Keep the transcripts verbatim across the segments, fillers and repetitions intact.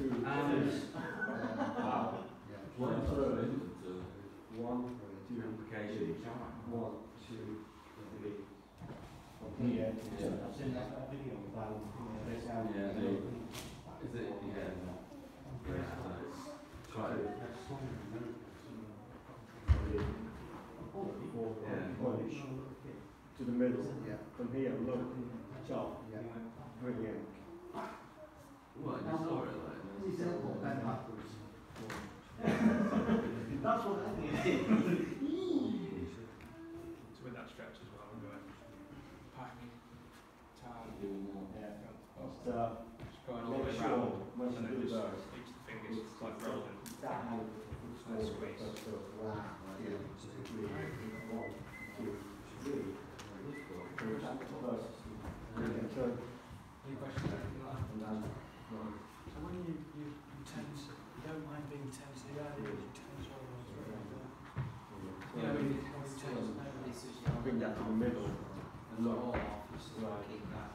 two, and wow. Yeah. One through, one, two, complication. One, two, three. From here, yeah. I've seen that video of that one. Yeah, they, is it, yeah. Yeah, so try it. Polish to the middle. Yeah. From here, look, chop, yeah. Brilliant. What? You saw it like this. And backwards. That's what I think. So with that stretch as well, I'm going pack, tie, yeah. Just, uh, just going all the way around. And then just each the fingers, it's like rolling. And squeeze. Yeah. One, two, three. Any questions? So when you, you, you tense, you don't mind being tense, you don't need to tense all the way through. Yeah, I mean, I'll bring that to the middle and look all off, just so I keep that.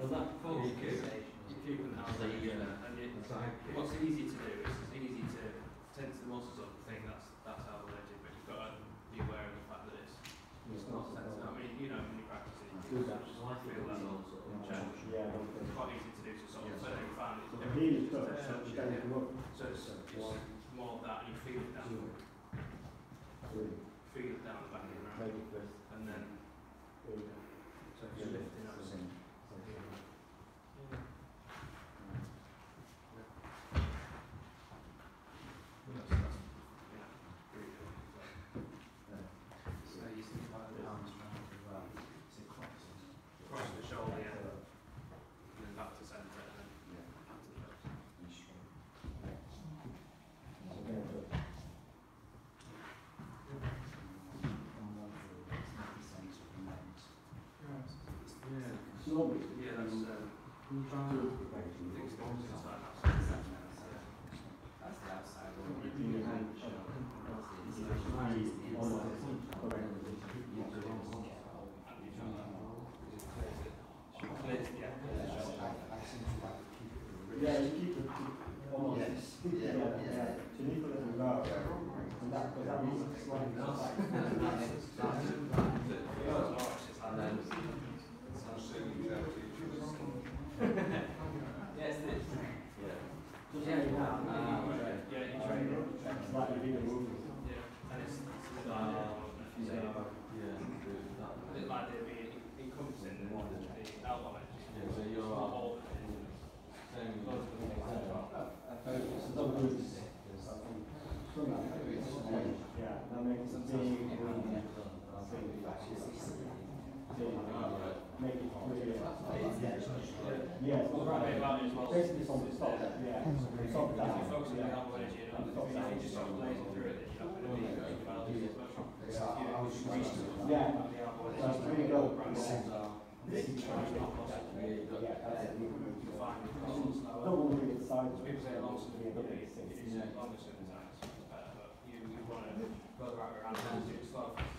Well, that full sensation. You keep them out there, yeah. And what's easy to do is it's easy to tense the muscles up and think that's, that's how we're doing, but you've got to be aware of the fact that it's, it's not sense. I mean, you know, when you practice it, you feel that also. Yeah, it's quite easy to do to sort of turn your family. So it's more of that, and you feel it down. Feel it down the back of the ground. And then, so you're lifting up. Yeah, that's uh, things going to start outside. That's the outside one. That's the inside. Yeah, you keep it almost. Yes. Yeah, yeah. So you put it in love. And that because that means it's sliding outside. Yes, it is. Yeah. Yeah, you um, yeah, you train it. It's like a bigger movement. Yeah. And it's it's like yeah. So, yeah. It's like they'd be encompassing the one the outline. Yeah, so you're all yeah, that makes a big make it clear. Yes, basically something to stop that. Yeah. Stop that. If you focus on the outward energy and stop that, you just start blazing through it, you're not going to be going about it as much. Yeah. That's pretty good. This is trying to not possible. Yeah, that's it. You find it slower. Don't want to get sideways. People say long swimming is longer swimming times. You want to go the right way around and do it slow.